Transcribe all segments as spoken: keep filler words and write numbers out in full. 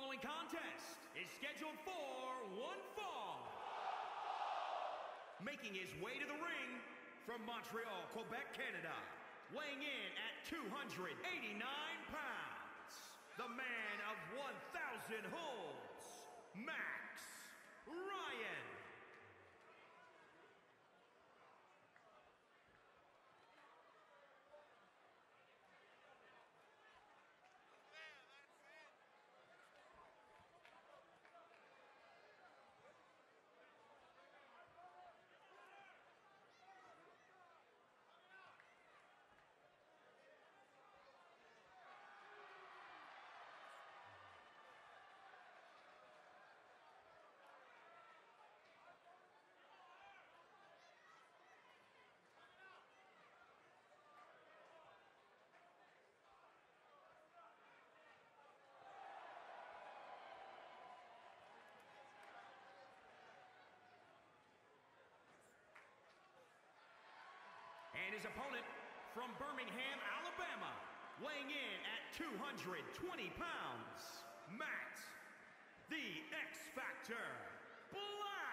following contest is scheduled for one fall. Making his way to the ring from Montreal, Quebec, Canada, weighing in at two hundred eighty-nine pounds, the man of one thousand holds, Max Ryan. And his opponent from Birmingham, Alabama, weighing in at two hundred twenty pounds, Matt, the X Factor, Black.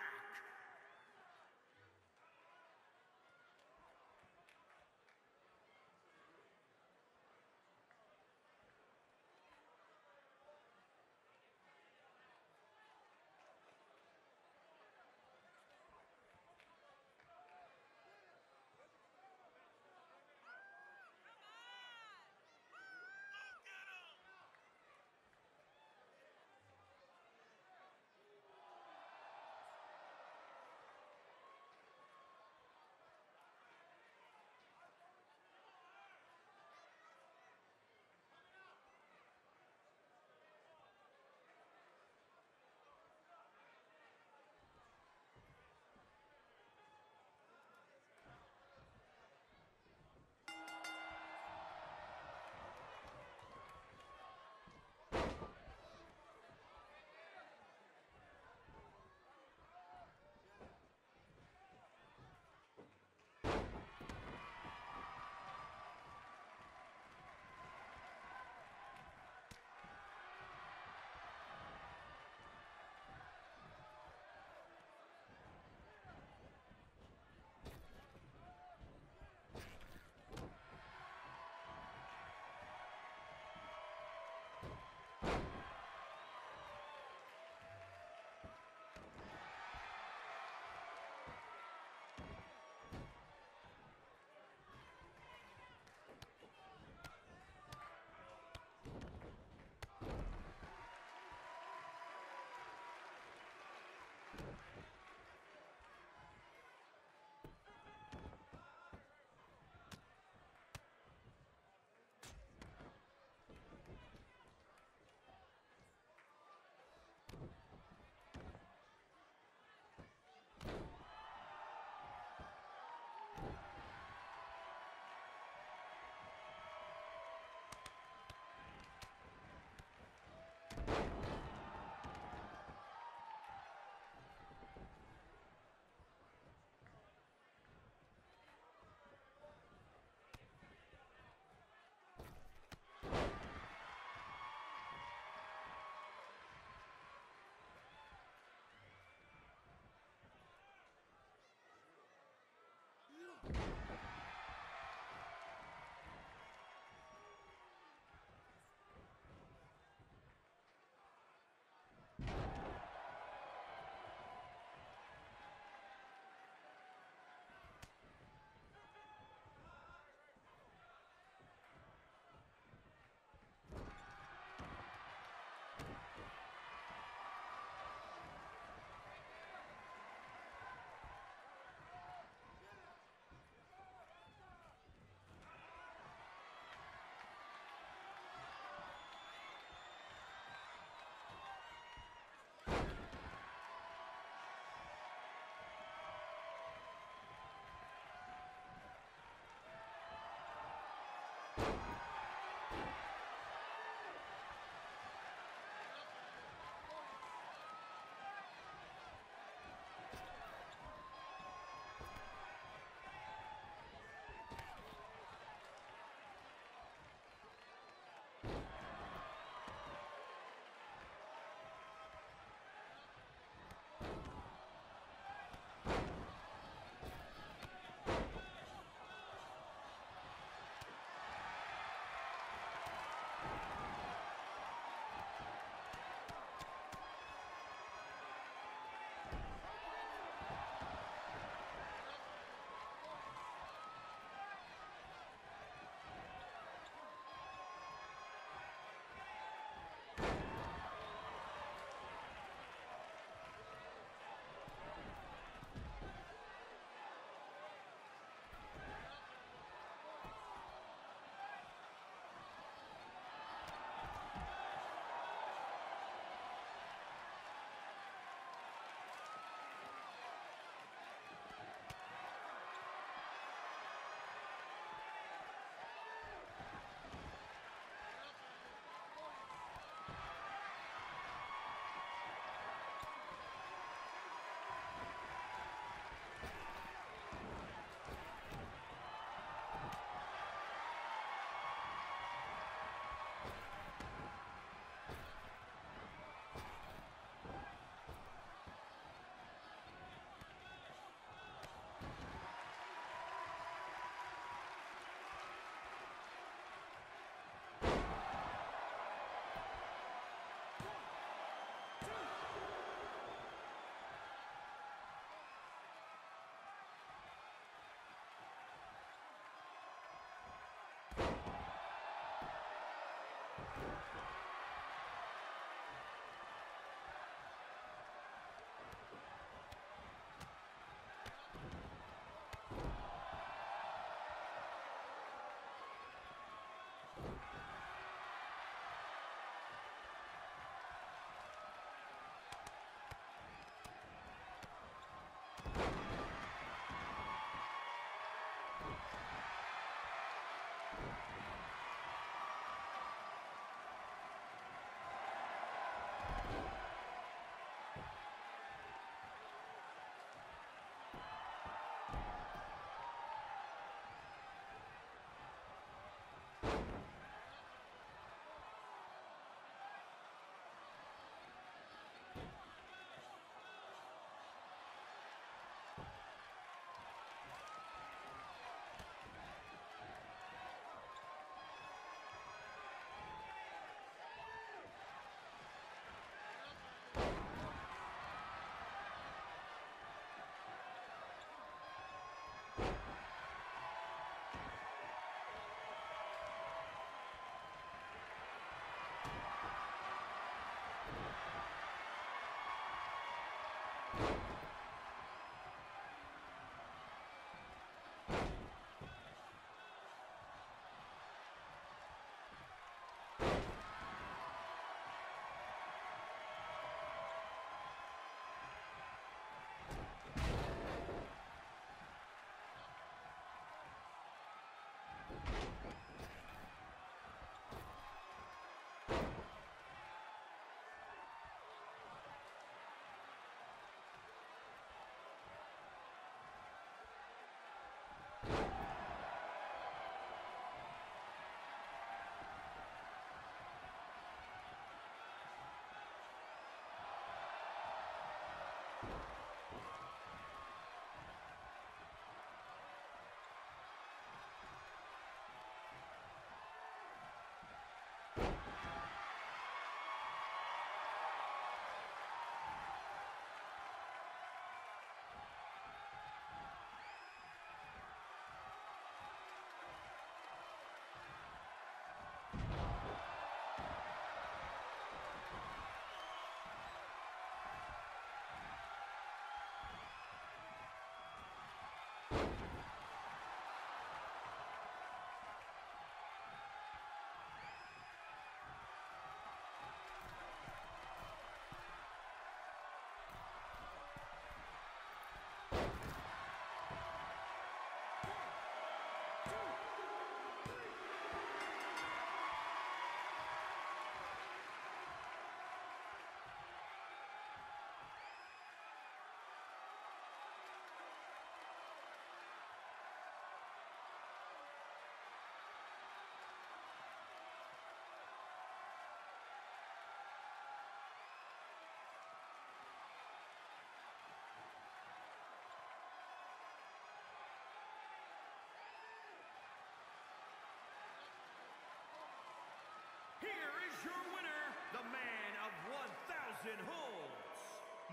Your winner, the man of one thousand holds,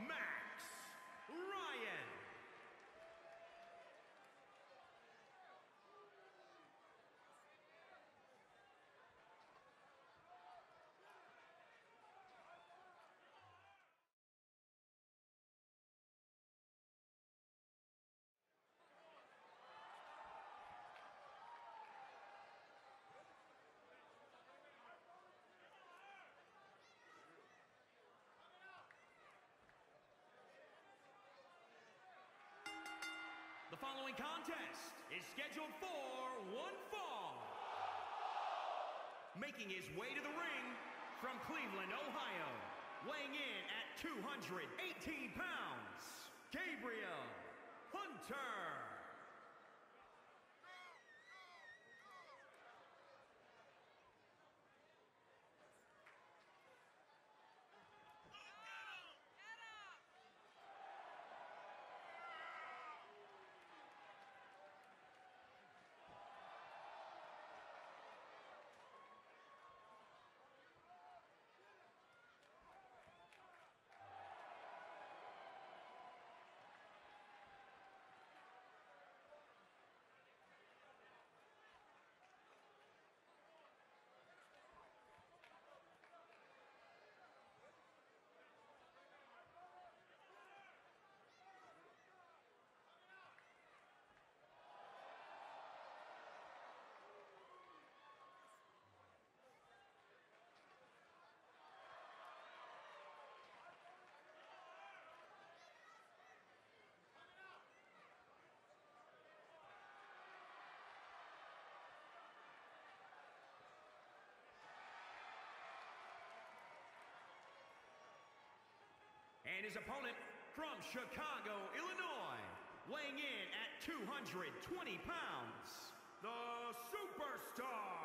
Max Ryan. The following contest is scheduled for one fall. Making his way to the ring from Cleveland, Ohio, weighing in at two hundred eighteen pounds, Gabriel Hunter. And his opponent from Chicago, Illinois, weighing in at two hundred twenty pounds, the Superstar.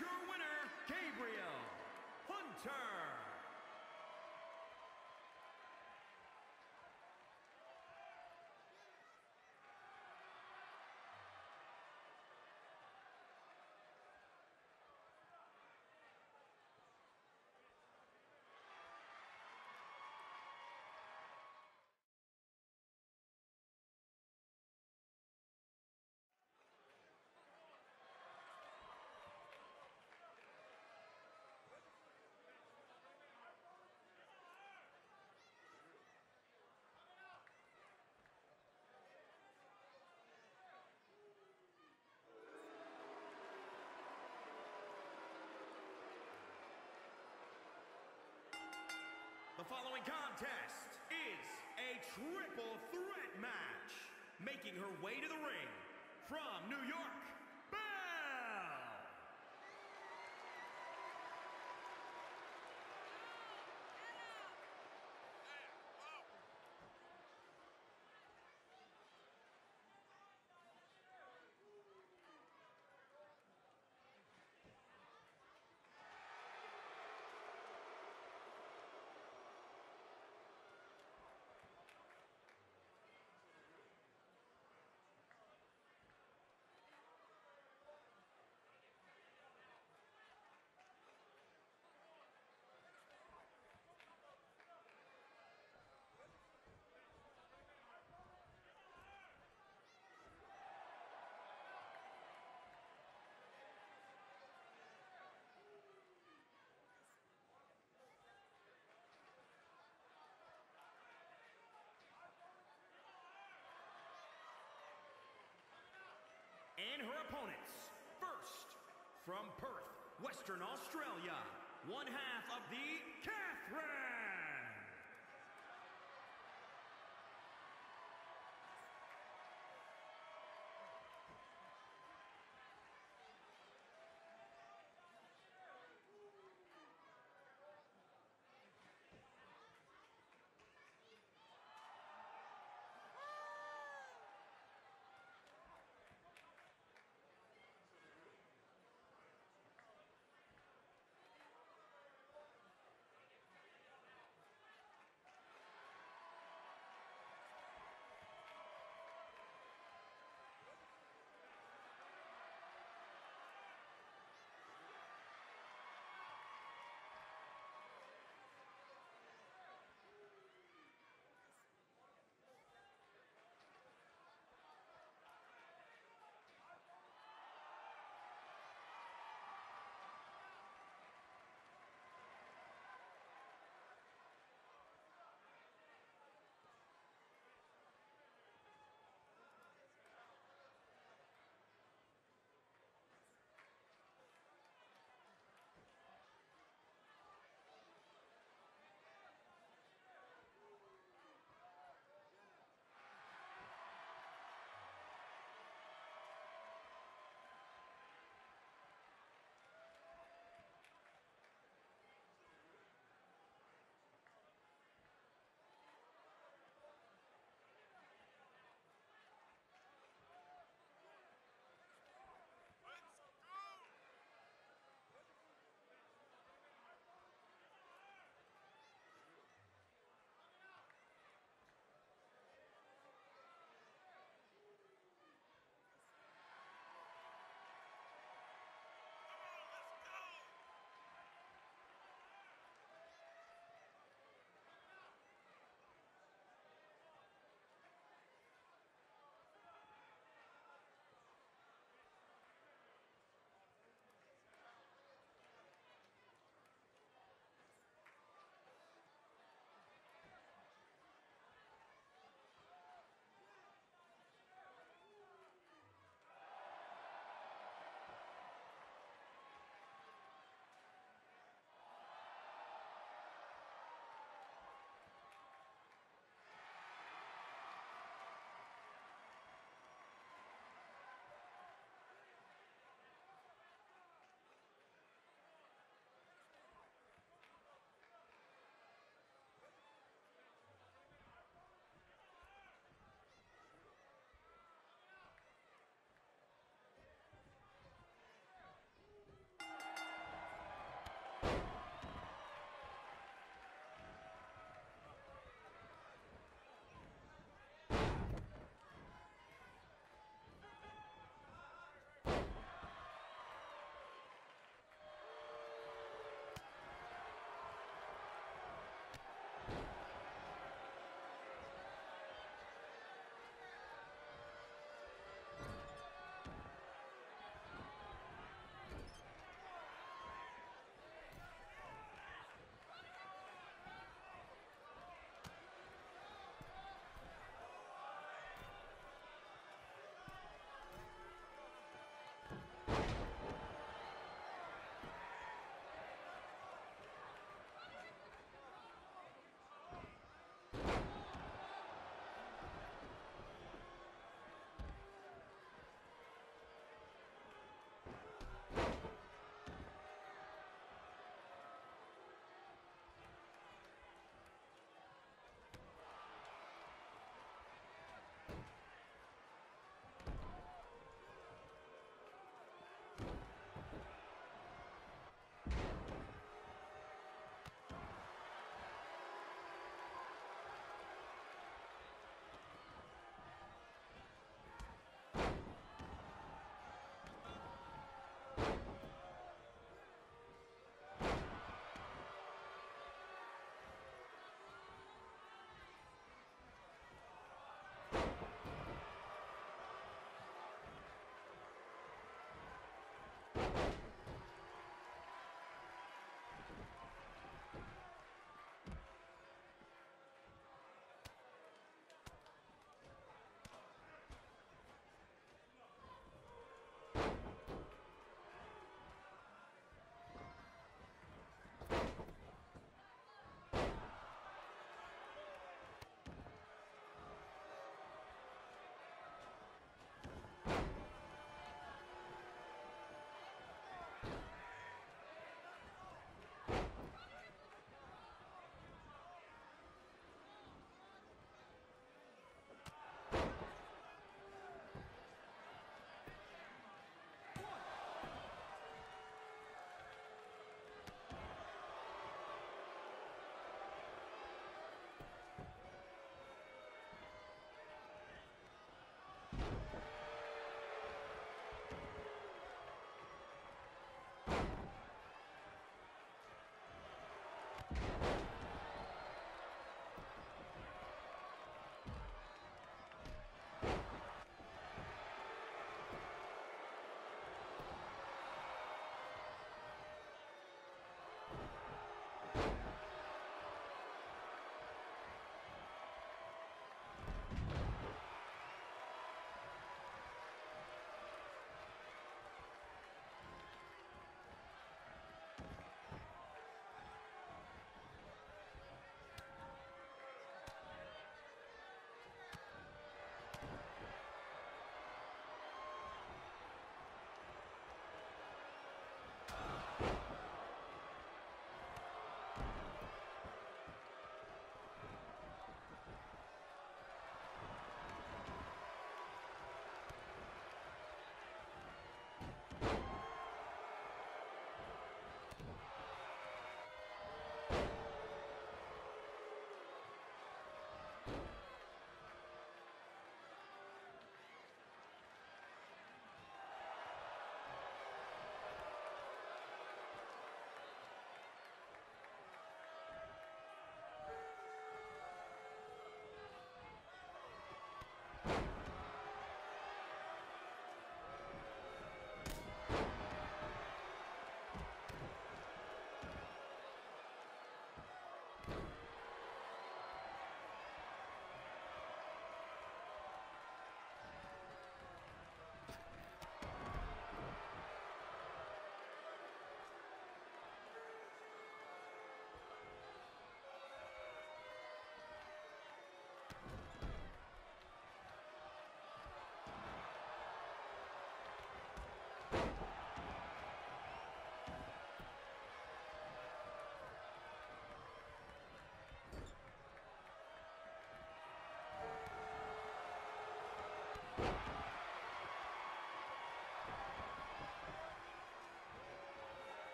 Your winner, Gabriel Hunter. The following contest is a triple threat match. Making her way to the ring from New York, Belle. And her opponents, first, from Perth, Western Australia, one half of the Catherine.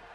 You